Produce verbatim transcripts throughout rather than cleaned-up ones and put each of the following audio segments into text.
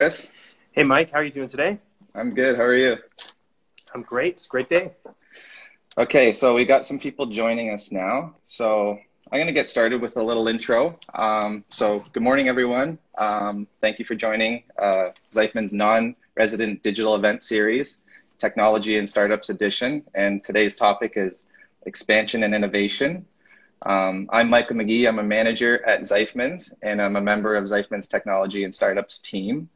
Chris. Hey, Mike, how are you doing today? I'm good. How are you? I'm great. It's a great day. Okay, so we got some people joining us now. So I'm going to get started with a little intro. Um, so good morning, everyone. Um, thank you for joining uh, Zeifman's non-resident digital event series, Technology and Startups Edition. And today's topic is expansion and innovation. Um, I'm Michael McGee. I'm a manager at Zeifman's, and I'm a member of Zeifman's Technology and Startups team.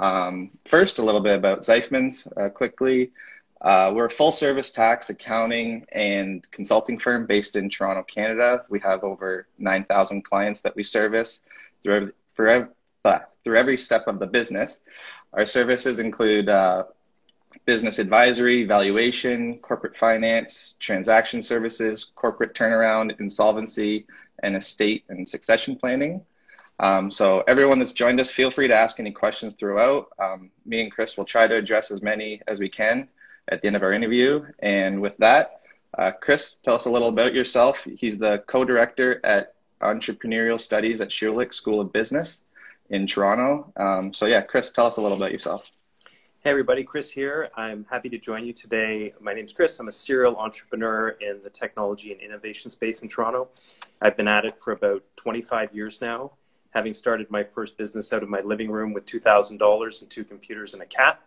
Um, first, a little bit about Zeifman's uh, quickly. Uh, we're a full-service tax, accounting, and consulting firm based in Toronto, Canada. We have over nine thousand clients that we service through every, forever, but through every step of the business. Our services include uh, business advisory, valuation, corporate finance, transaction services, corporate turnaround, insolvency, and estate and succession planning. Um, so everyone that's joined us, feel free to ask any questions throughout. Um, me and Chris will try to address as many as we can at the end of our interview. And with that, uh, Chris, tell us a little about yourself. He's the co-director at Entrepreneurial Studies at Schulich School of Business in Toronto. Um, so yeah, Chris, tell us a little about yourself. Hey everybody, Chris here. I'm happy to join you today. My name's Chris. I'm a serial entrepreneur in the technology and innovation space in Toronto. I've been at it for about twenty-five years now, having started my first business out of my living room with two thousand dollars and two computers and a cat.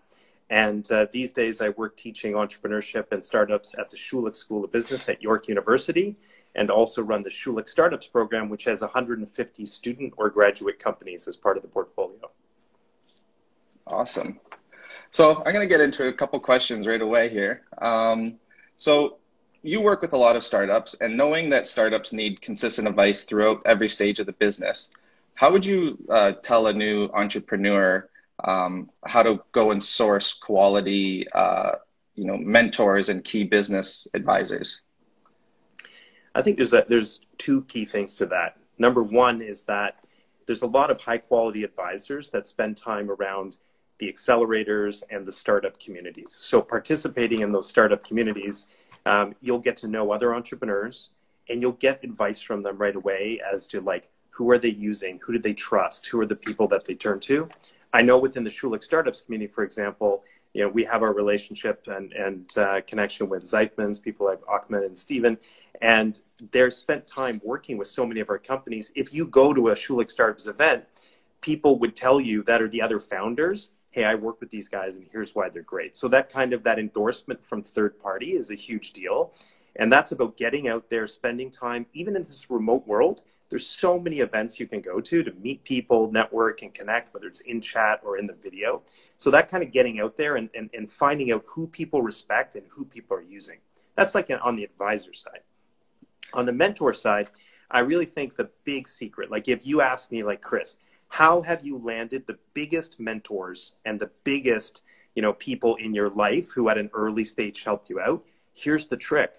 And uh, these days I work teaching entrepreneurship and startups at the Schulich School of Business at York University, and also run the Schulich Startups program, which has one hundred fifty student or graduate companies as part of the portfolio. Awesome. So I'm going to get into a couple questions right away here. Um, so you work with a lot of startups, and knowing that startups need consistent advice throughout every stage of the business, how would you uh, tell a new entrepreneur um, how to go and source quality, uh, you know, mentors and key business advisors? I think there's a, there's two key things to that. Number one is that there's a lot of high quality advisors that spend time around the accelerators and the startup communities. So participating in those startup communities, um, you'll get to know other entrepreneurs, and you'll get advice from them right away as to like, who are they using? Who do they trust? Who are the people that they turn to? I know within the Schulich Startups community, for example, you know, we have our relationship and, and uh, connection with Zeifman's, people like Achman and Steven, and they're spent time working with so many of our companies. If you go to a Schulich Startups event, people would tell you that are the other founders, hey, I work with these guys and here's why they're great. So that kind of that endorsement from third party is a huge deal. And that's about getting out there, spending time, even in this remote world. There's so many events you can go to to meet people, network, and connect, whether it's in chat or in the video. So that kind of getting out there and, and, and finding out who people respect and who people are using. That's like an, on the advisor side. On the mentor side, I really think the big secret, like if you ask me, like, Chris, how have you landed the biggest mentors and the biggest, you know, people in your life who at an early stage helped you out? Here's the trick.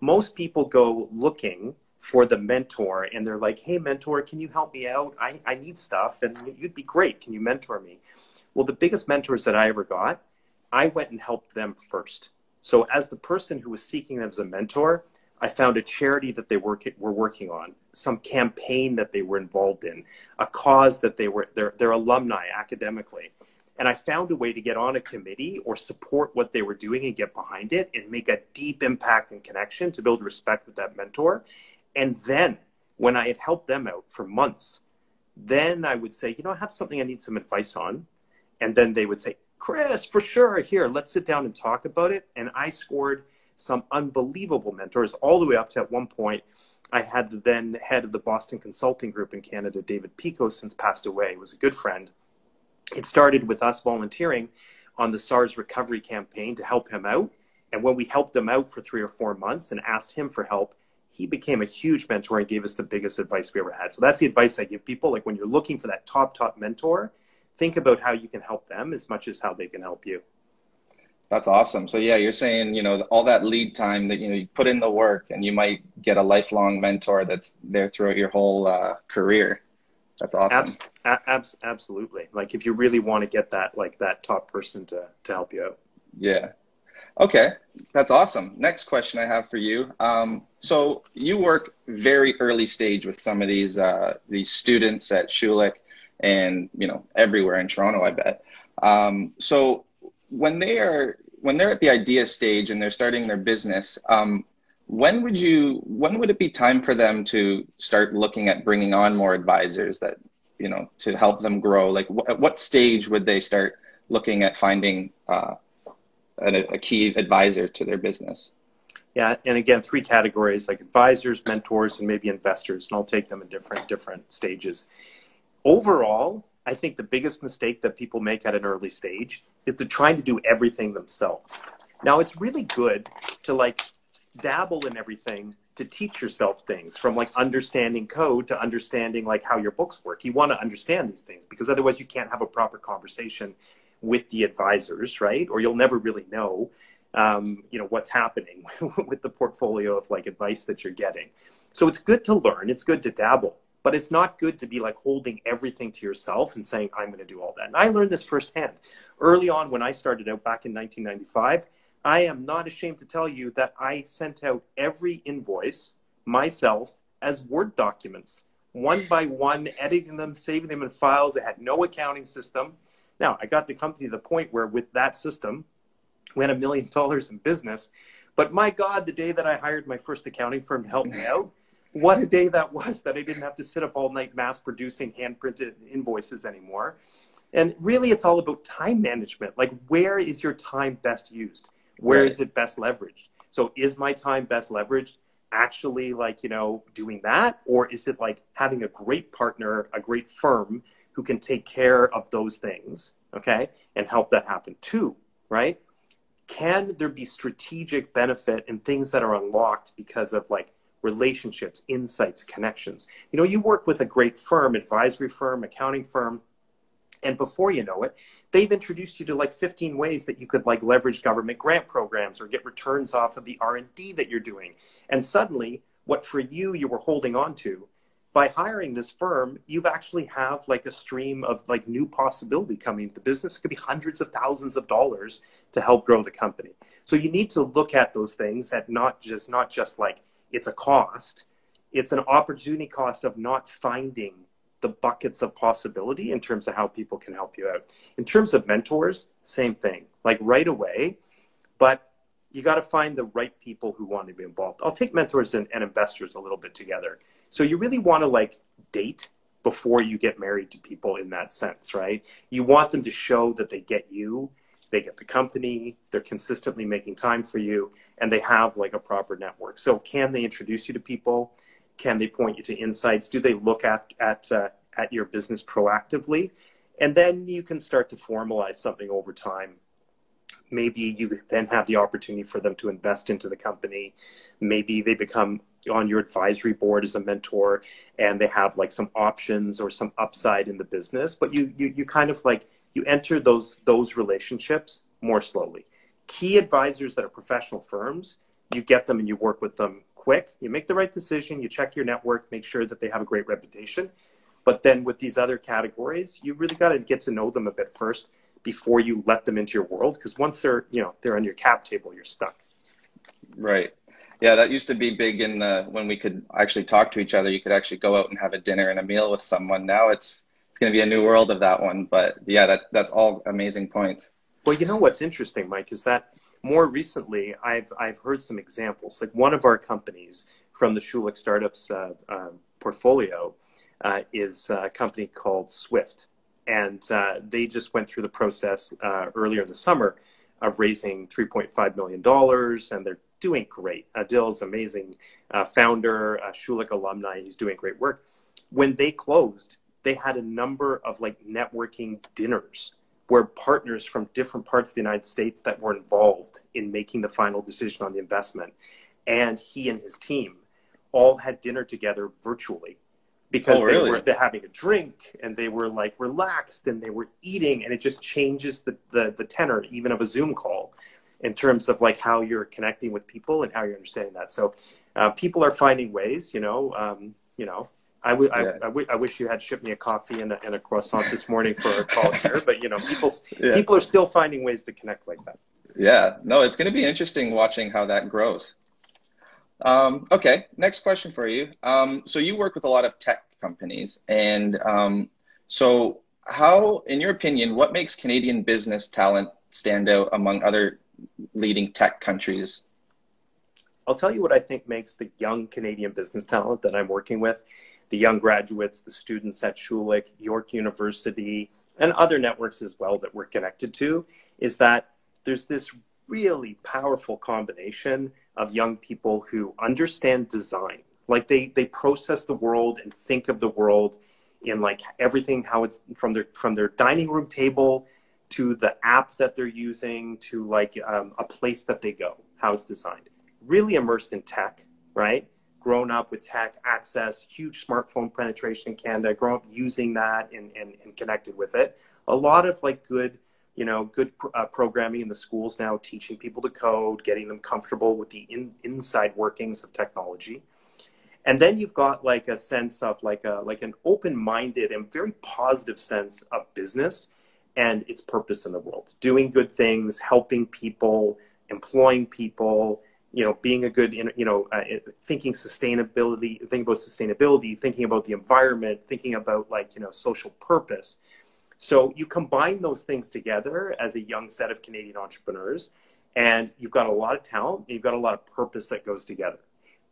Most people go looking for the mentor and they're like, hey mentor, can you help me out? I, I need stuff and you'd be great. Can you mentor me? Well, the biggest mentors that I ever got, I went and helped them first. So as the person who was seeking them as a mentor, I found a charity that they work, were working on, some campaign that they were involved in, a cause that they were, their, their alumni academically. And I found a way to get on a committee or support what they were doing and get behind it and make a deep impact and connection to build respect with that mentor. And then when I had helped them out for months, then I would say, you know, I have something I need some advice on. And then they would say, Chris, for sure, here, let's sit down and talk about it. And I scored some unbelievable mentors all the way up to at one point, I had the then head of the Boston Consulting Group in Canada, David Pico, since passed away, was a good friend. It started with us volunteering on the SARS recovery campaign to help him out. And when we helped him out for three or four months and asked him for help, he became a huge mentor and gave us the biggest advice we ever had. So that's the advice I give people. Like when you're looking for that top, top mentor, think about how you can help them as much as how they can help you. That's awesome. So yeah, you're saying, you know, all that lead time that, you know, you put in the work and you might get a lifelong mentor that's there throughout your whole uh, career. That's awesome. Abs abs absolutely. Like if you really want to get that, like that top person to, to help you out. Yeah. Okay, that's awesome. Next question I have for you. Um, so you work very early stage with some of these uh, these students at Schulich, and, you know, everywhere in Toronto, I bet. Um, so when they are, when they're at the idea stage and they're starting their business, um, when would you, when would it be time for them to start looking at bringing on more advisors that, you know, to help them grow? Like wh- at what stage would they start looking at finding uh, a, a key advisor to their business? Yeah, and again, three categories, like advisors, mentors, and maybe investors, and I'll take them in different different stages. Overall, I think the biggest mistake that people make at an early stage is they're trying to do everything themselves. Now, it's really good to like dabble in everything, to teach yourself things, from like understanding code to understanding like how your books work. You want to understand these things because otherwise you can't have a proper conversation with the advisors, right? Or you'll never really know Um, you know, what's happening with the portfolio of like advice that you're getting. So it's good to learn, it's good to dabble, but it's not good to be like holding everything to yourself and saying, I'm going to do all that. And I learned this firsthand. Early on when I started out back in nineteen ninety-five, I am not ashamed to tell you that I sent out every invoice myself as Word documents, one by one, editing them, saving them in files. They had no accounting system. Now, I got the company to the point where with that system, we had a million dollars in business, but my God, the day that I hired my first accounting firm to help me out, what a day that was that I didn't have to sit up all night mass producing hand-printed invoices anymore. And really it's all about time management. Like where is your time best used? Where is it best leveraged? So is my time best leveraged actually like, you know, doing that? Or is it like having a great partner, a great firm who can take care of those things, okay? And help that happen too, right? Can there be strategic benefit and things that are unlocked because of like relationships, insights, connections? You know, you work with a great firm, advisory firm, accounting firm, and before you know it, they've introduced you to like fifteen ways that you could like leverage government grant programs or get returns off of the R and D that you're doing. And suddenly what for you, you were holding on to, by hiring this firm, you've actually have like a stream of like new possibility coming into the business. It could be hundreds of thousands of dollars to help grow the company. So you need to look at those things that not just, not just like it's a cost, it's an opportunity cost of not finding the buckets of possibility in terms of how people can help you out. In terms of mentors, same thing, like right away, but you got to find the right people who want to be involved. I'll take mentors and, and investors a little bit together. So you really want to like date before you get married to people in that sense, right? You want them to show that they get you, they get the company, they're consistently making time for you, and they have like a proper network. So can they introduce you to people? Can they point you to insights? Do they look at, at, uh, at your business proactively? And then you can start to formalize something over time. Maybe you then have the opportunity for them to invest into the company. Maybe they become on your advisory board as a mentor and they have like some options or some upside in the business. But you you, you kind of like, you enter those, those relationships more slowly. Key advisors that are professional firms, you get them and you work with them quick. You make the right decision, you check your network, make sure that they have a great reputation. But then with these other categories, you really got to get to know them a bit first before you let them into your world, because once they're, you know, they're on your cap table, you're stuck. Right. Yeah, that used to be big in the, when we could actually talk to each other, you could actually go out and have a dinner and a meal with someone. Now it's it's going to be a new world of that one. But yeah, that that's all amazing points. Well, you know what's interesting, Mike, is that more recently I've I've heard some examples. Like one of our companies from the Schulich Startups uh, uh, portfolio uh, is a company called Swift. And uh, they just went through the process uh, earlier in the summer of raising three point five million dollars, and they're doing great. Adil's amazing uh, founder, uh, Schulich alumni, he's doing great work. When they closed, they had a number of like networking dinners where partners from different parts of the United States that were involved in making the final decision on the investment. And he and his team all had dinner together virtually. Because oh, they really? were they're having a drink and they were like relaxed and they were eating, and it just changes the, the, the tenor even of a Zoom call in terms of like how you're connecting with people and how you're understanding that. So uh, people are finding ways, you know, um, you know, I, w- yeah. I, I, w- I wish you had shipped me a coffee and a, and a croissant this morning for our call here, but you know, people, yeah. people are still finding ways to connect like that. Yeah, no, it's going to be interesting watching how that grows. Um, okay, next question for you. Um, so you work with a lot of tech companies, and um, So how, in your opinion, what makes Canadian business talent stand out among other leading tech countries? I'll tell you what I think makes the young Canadian business talent that I'm working with, the young graduates, the students at Schulich, York University, and other networks as well that we're connected to, is that there's this really powerful combination of young people who understand design. Like they, they process the world and think of the world in like everything, how it's from their, from their dining room table to the app that they're using to like um, a place that they go, how it's designed. Really immersed in tech, right? Grown up with tech access, huge smartphone penetration in Canada, grown up using that and, and, and connected with it. A lot of like good, you know, good uh, programming in the schools now, teaching people to code, getting them comfortable with the in, inside workings of technology. And then you've got like a sense of like a, like an open-minded and very positive sense of business and its purpose in the world. Doing good things, helping people, employing people, you know, being a good, you know, uh, thinking sustainability, thinking about sustainability, thinking about the environment, thinking about like, you know, social purpose. So you combine those things together as a young set of Canadian entrepreneurs, and you've got a lot of talent, and you've got a lot of purpose that goes together.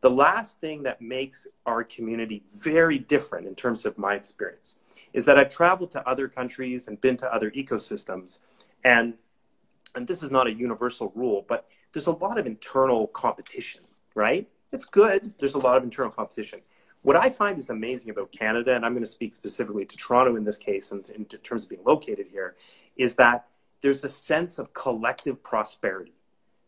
The last thing that makes our community very different in terms of my experience is that I've traveled to other countries and been to other ecosystems. And, and this is not a universal rule, but there's a lot of internal competition, right? It's good. There's a lot of internal competition. What I find is amazing about Canada, and I'm going to speak specifically to Toronto in this case, and in terms of being located here, is that there's a sense of collective prosperity,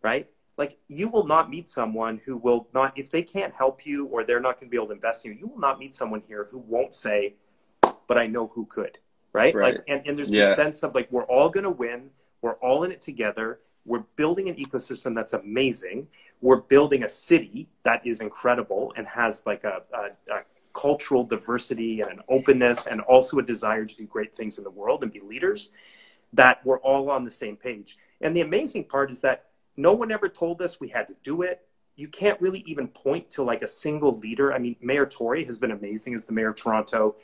right? Like you will not meet someone who will not, if they can't help you or they're not going to be able to invest in you, you will not meet someone here who won't say, but I know who could, right? Right. Like, and, and there's yeah. this sense of like, we're all going to win. We're all in it together. We're building an ecosystem that's amazing. We're building a city that is incredible and has like a, a, a cultural diversity and an openness and also a desire to do great things in the world and be leaders, that we're all on the same page. And the amazing part is that no one ever told us we had to do it. You can't really even point to like a single leader. I mean, Mayor Tory has been amazing as the mayor of Toronto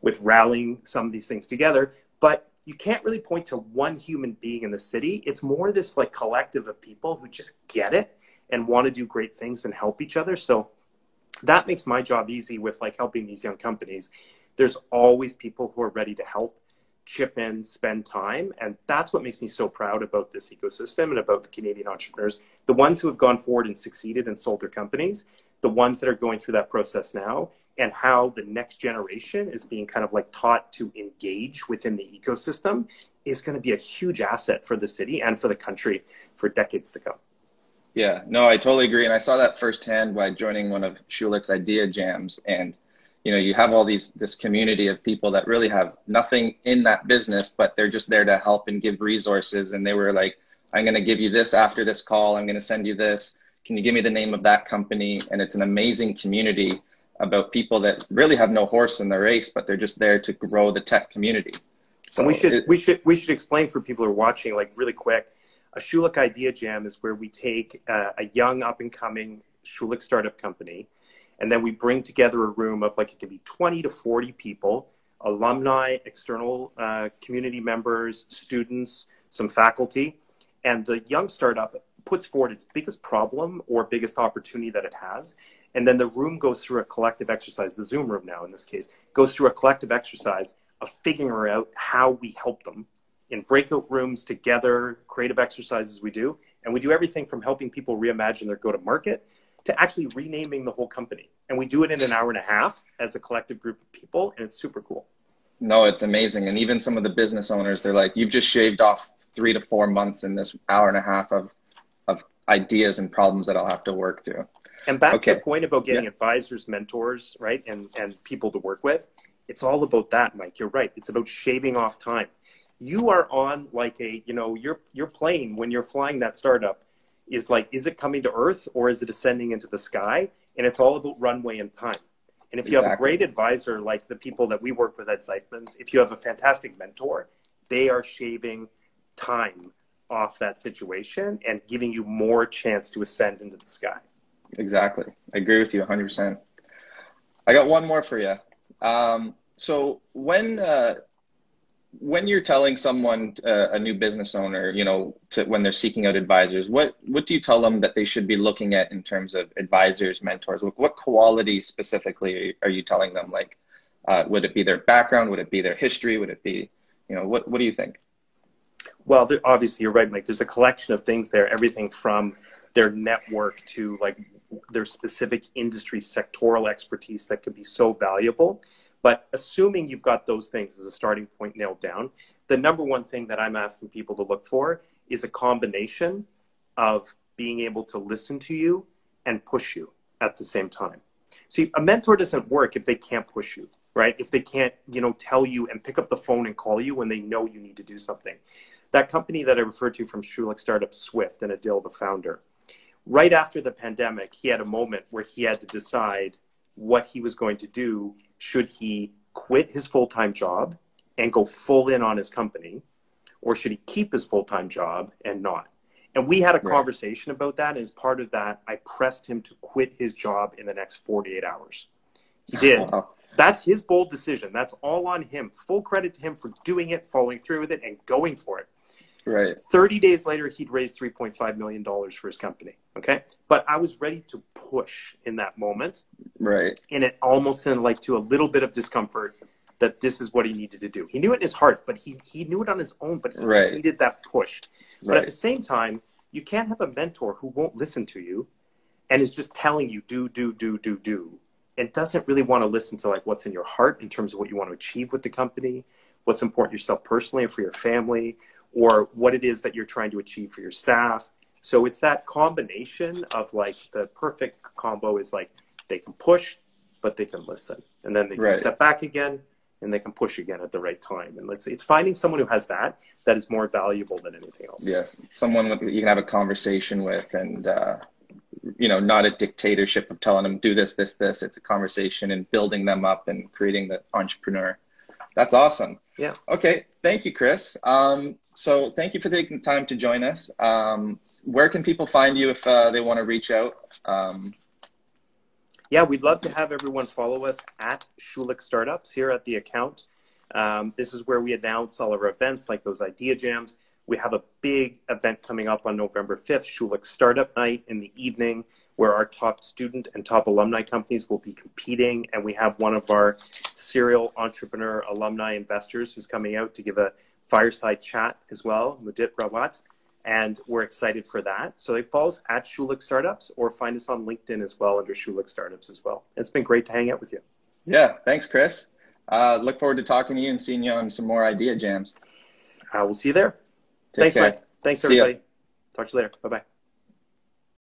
with rallying some of these things together, but you can't really point to one human being in the city. It's more this like collective of people who just get it and want to do great things and help each other. So that makes my job easy with like helping these young companies. There's always people who are ready to help, chip in, spend time. And that's what makes me so proud about this ecosystem and about the Canadian entrepreneurs, the ones who have gone forward and succeeded and sold their companies, the ones that are going through that process now, and how the next generation is being kind of like taught to engage within the ecosystem is going to be a huge asset for the city and for the country for decades to come. Yeah, no, I totally agree. And I saw that firsthand by joining one of Schulich's idea jams. And you know, you have all these, this community of people that really have nothing in that business, but they're just there to help and give resources. And they were like, I'm going to give you this after this call. I'm going to send you this. Can you give me the name of that company? And it's an amazing community about people that really have no horse in the race, but they're just there to grow the tech community. So and we should, it, we should, we should explain for people who are watching, like really quick, a Schulich Idea Jam is where we take uh, a young up and coming Schulich startup company, and then we bring together a room of like, it could be twenty to forty people, alumni, external uh, community members, students, some faculty. And the young startup puts forward its biggest problem or biggest opportunity that it has. And then the room goes through a collective exercise, the Zoom room now in this case, goes through a collective exercise of figuring out how we help them in breakout rooms together, creative exercises we do. And we do everything from helping people reimagine their go-to-market to actually renaming the whole company. And we do it in an hour and a half as a collective group of people, and it's super cool. No, it's amazing. And even some of the business owners, they're like, you've just shaved off three to four months in this hour and a half of, of ideas and problems that I'll have to work through. And back okay. to the point about getting yeah. advisors, mentors, right, and, and people to work with, it's all about that, Mike. You're right. It's about shaving off time. You are on like a, you know, your, your plane when you're flying that startup, is like, is it coming to earth or is it ascending into the sky? And it's all about runway and time. And if exactly. you have a great advisor, like the people that we work with at Zeifmans, if you have a fantastic mentor, they are shaving time off that situation and giving you more chance to ascend into the sky. Exactly. I agree with you one hundred percent. I got one more for you. Um, so when uh, when you're telling someone, uh, a new business owner, you know, to, when they're seeking out advisors, what, what do you tell them that they should be looking at in terms of advisors, mentors? What, what quality specifically are you telling them? Like, uh, would it be their background? Would it be their history? Would it be, you know, what, what do you think? Well, there, obviously you're right, Mike. There's a collection of things there, everything from their network to like their specific industry sectoral expertise that could be so valuable. But assuming you've got those things as a starting point nailed down, the number one thing that I'm asking people to look for is a combination of being able to listen to you and push you at the same time. See, a mentor doesn't work if they can't push you, right? If they can't, you know, tell you and pick up the phone and call you when they know you need to do something. That company that I referred to from Schulich Startups, Swift, and Adil, the founder, right after the pandemic, he had a moment where he had to decide what he was going to do. Should he quit his full-time job and go full in on his company, or should he keep his full-time job and not? And we had a conversation about that. And as part of that, I pressed him to quit his job in the next forty-eight hours. He did. That's his bold decision. That's all on him. Full credit to him for doing it, following through with it, and going for it. Right. thirty days later, he'd raised three point five million dollars for his company, okay? But I was ready to push in that moment. Right. And it almost sounded like to a little bit of discomfort that this is what he needed to do. He knew it in his heart, but he, he knew it on his own, but he right. just needed that push. Right. But at the same time, you can't have a mentor who won't listen to you and is just telling you do, do, do, do, do, and doesn't really want to listen to like what's in your heart in terms of what you want to achieve with the company, what's important to yourself personally and for your family, or what it is that you're trying to achieve for your staff. So it's that combination of like the perfect combo is like they can push, but they can listen. And then they can right. step back again and they can push again at the right time. And let's say it's finding someone who has that, that is more valuable than anything else. Yes, someone with, you can have a conversation with and, uh, you know, not a dictatorship of telling them do this, this, this. It's a conversation and building them up and creating the entrepreneur. That's awesome. Yeah. Okay. Thank you, Chris. Um, so thank you for taking time to join us. Um, where can people find you if uh, they want to reach out? Um, yeah, we'd love to have everyone follow us at Schulich Startups here at the account. Um, this is where we announce all of our events like those idea jams. We have a big event coming up on November fifth, Schulich Startup Night in the evening, where our top student and top alumni companies will be competing. And we have one of our serial entrepreneur alumni investors who's coming out to give a fireside chat as well, Mudit Rawat. And we're excited for that. So they follow us at Schulich Startups or find us on LinkedIn as well under Schulich Startups as well. It's been great to hang out with you. Yeah, thanks, Chris. Uh, look forward to talking to you and seeing you on some more idea jams. Uh, we'll see you there. Take thanks, care. Mike. Thanks, everybody. Talk to you later. Bye-bye.